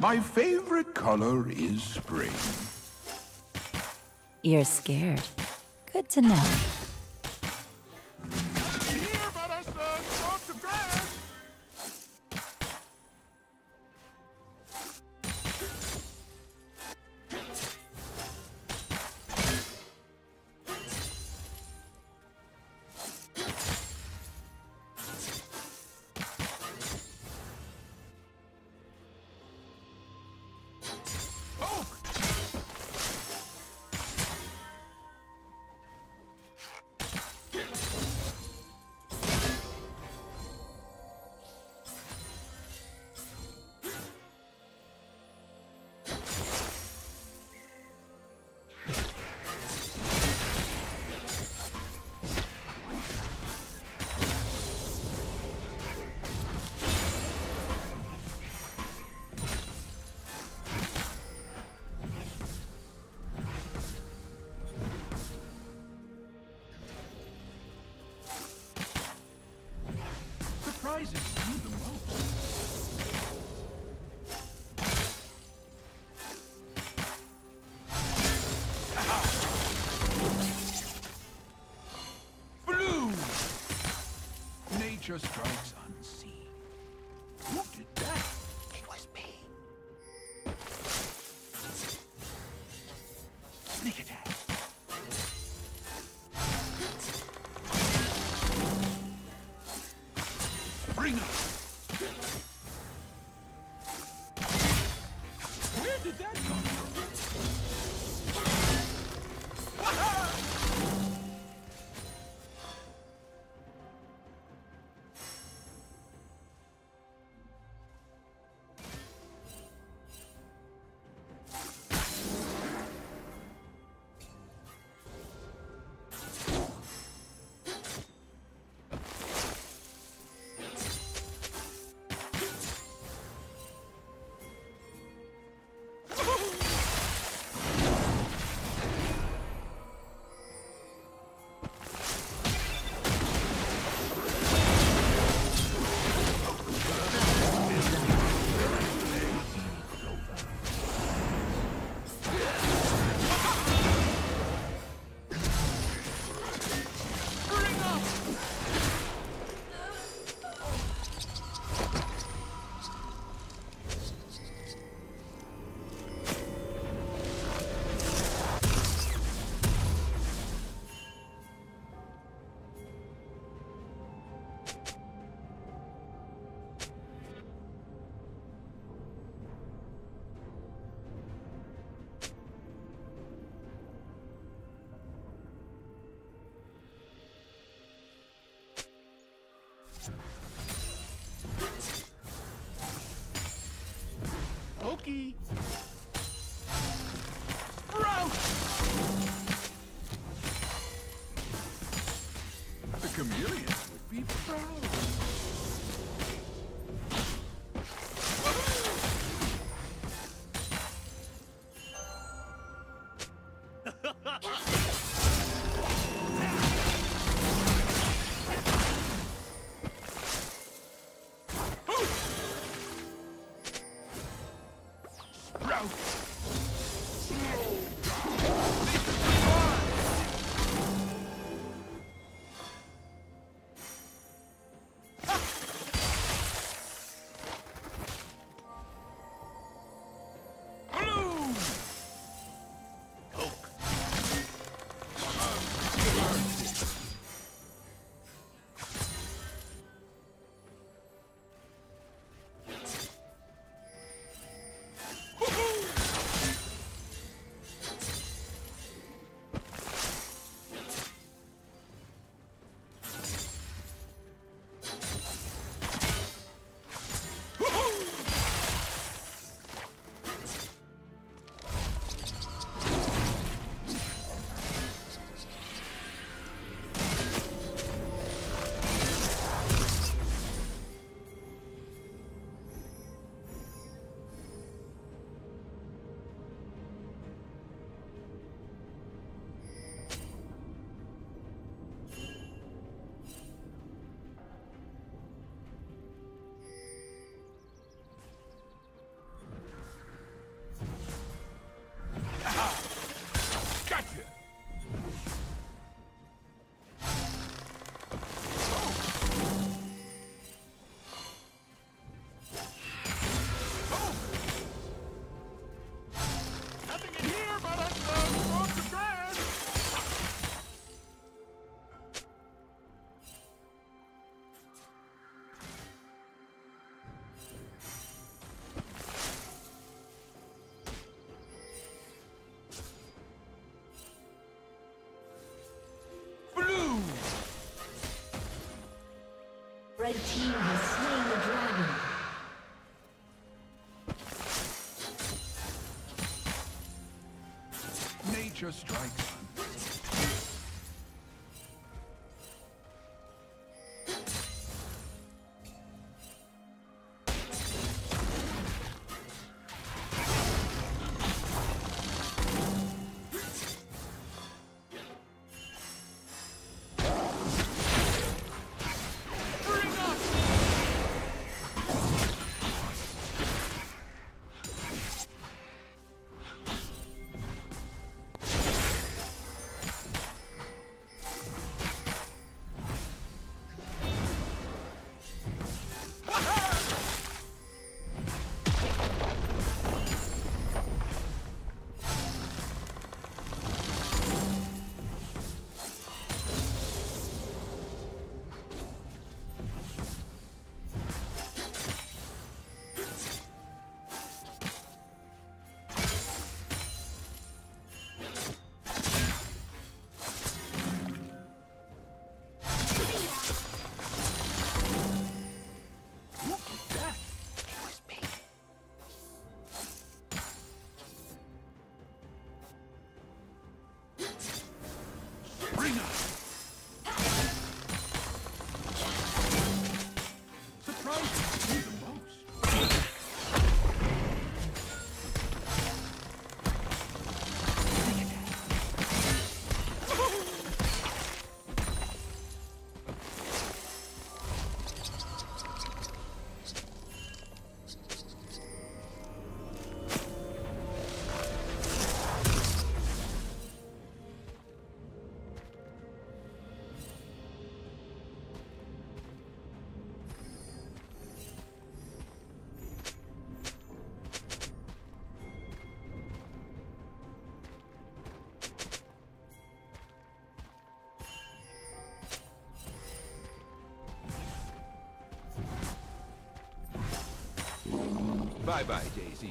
My favorite color is spring. You're scared. Good to know. Blue! Nature strikes unseen. Who did that? It was me. Sneak attack. Bring up. Where did that come from? Pokey! The chameleon would be proud! Woohoo! Red team has slain the dragon. Nature strikes. Bye-bye, Daisy.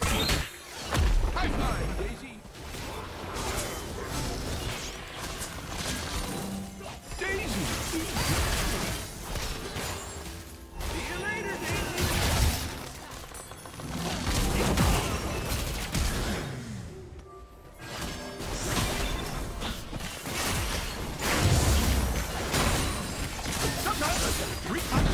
High five, Daisy! Daisy! See you later, Daisy! Sometimes I said it 3 times.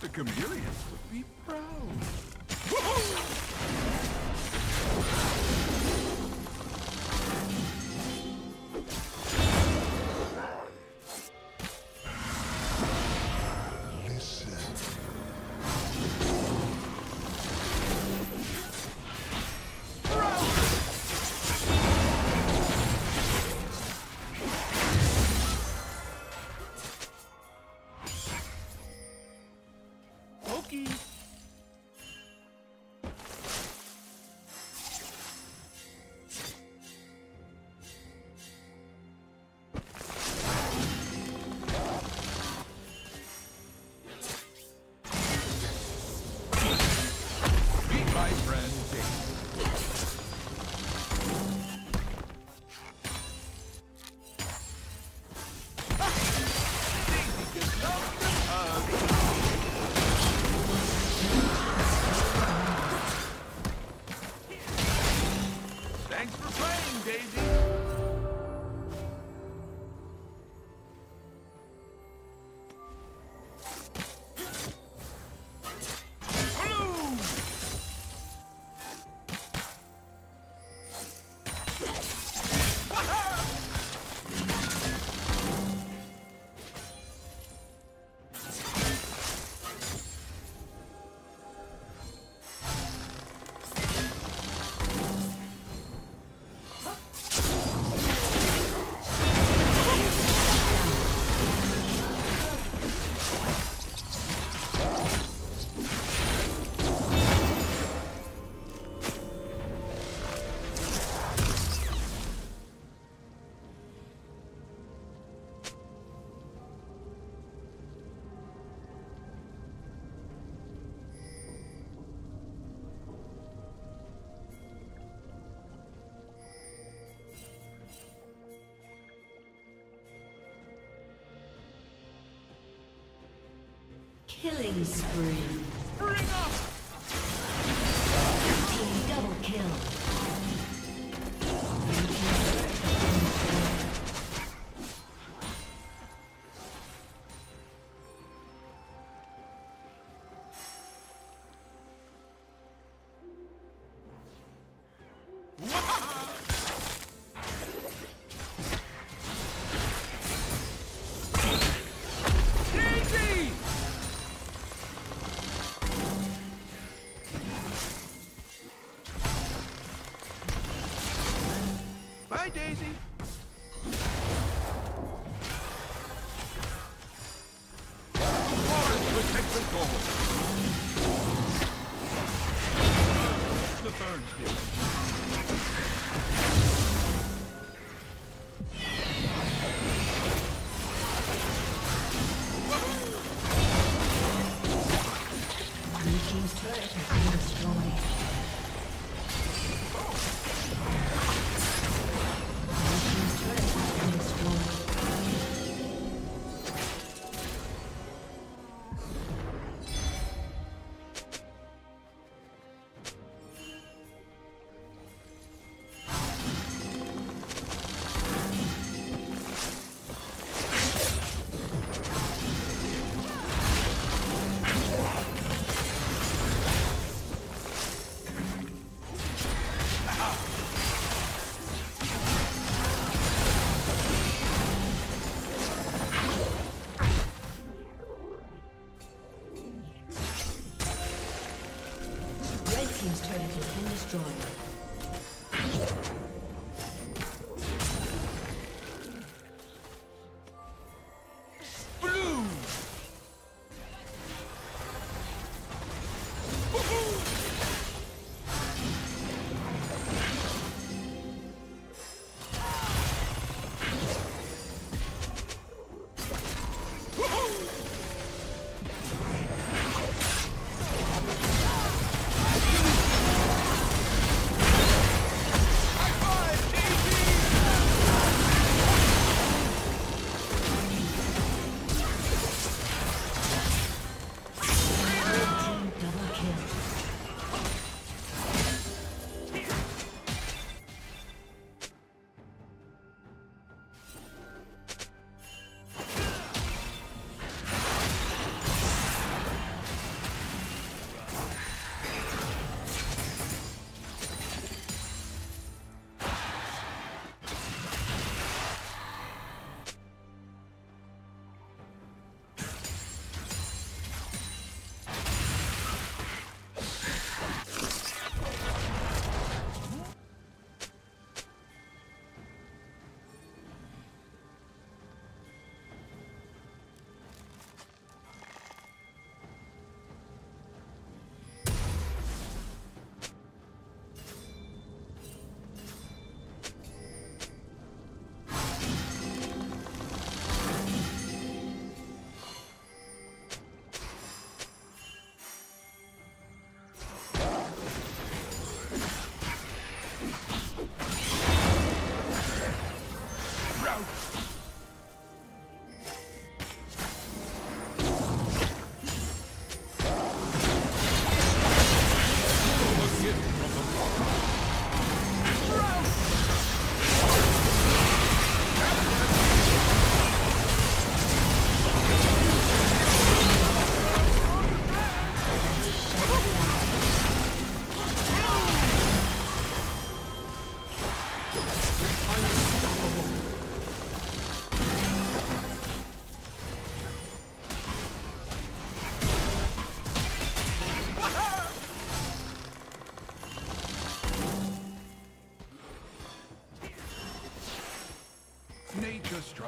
The chameleons would be proud. Woohoo! Listen. Daisy? Killing spree. Bring up! Team double kill.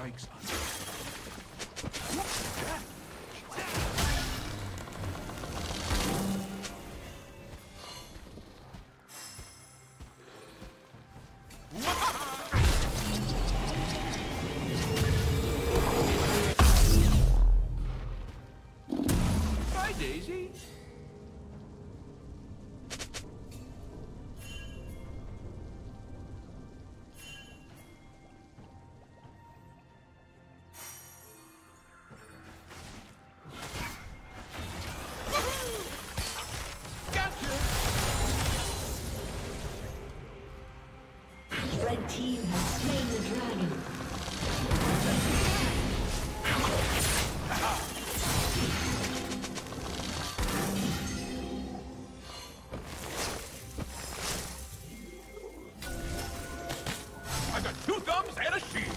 strikes us. The team has slain the dragon. I got 2 thumbs and a shield.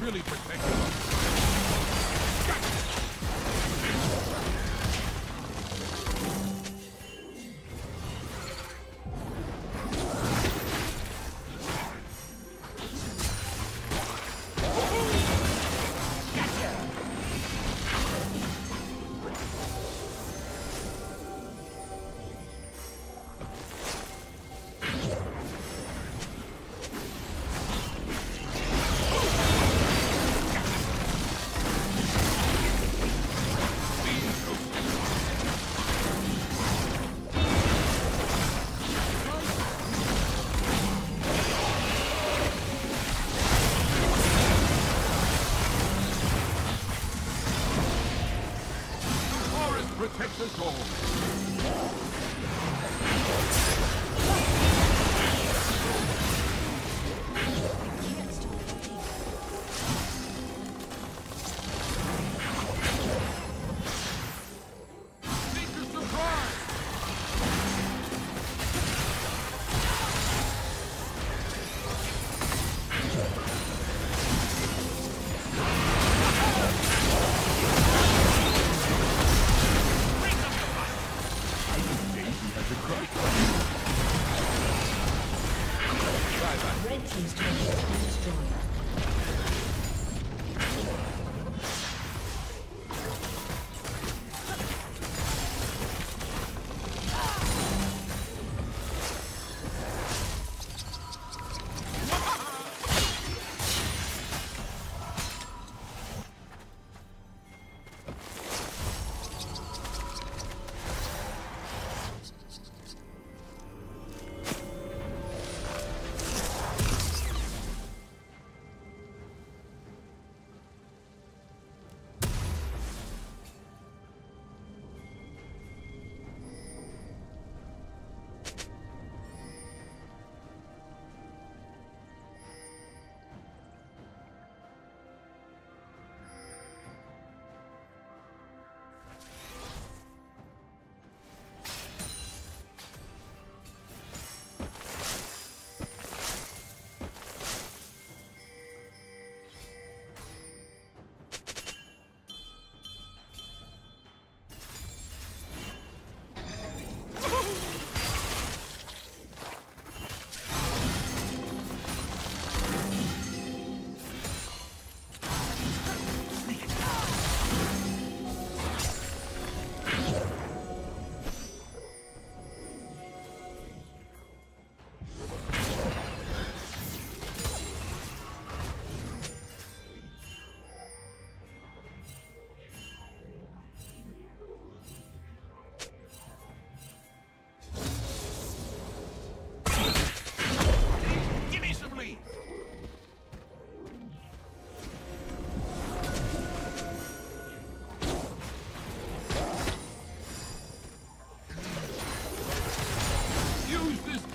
Really protective. Protect us all.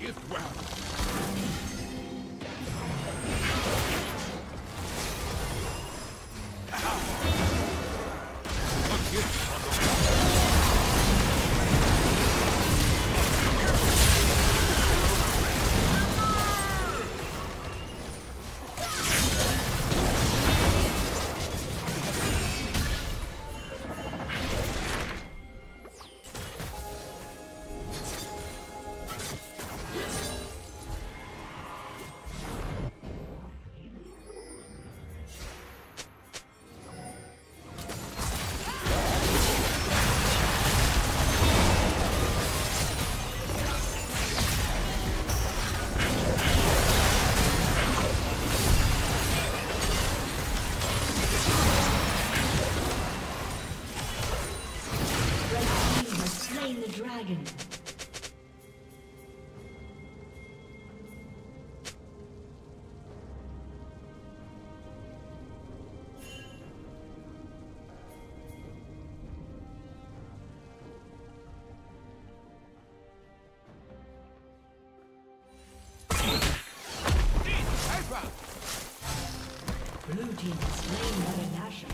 is well. Blue team is slain by the Nasher.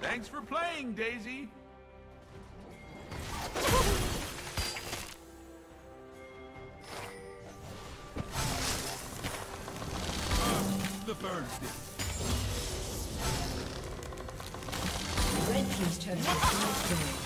Thanks for playing, Daisy! The birds did. Red team's turn.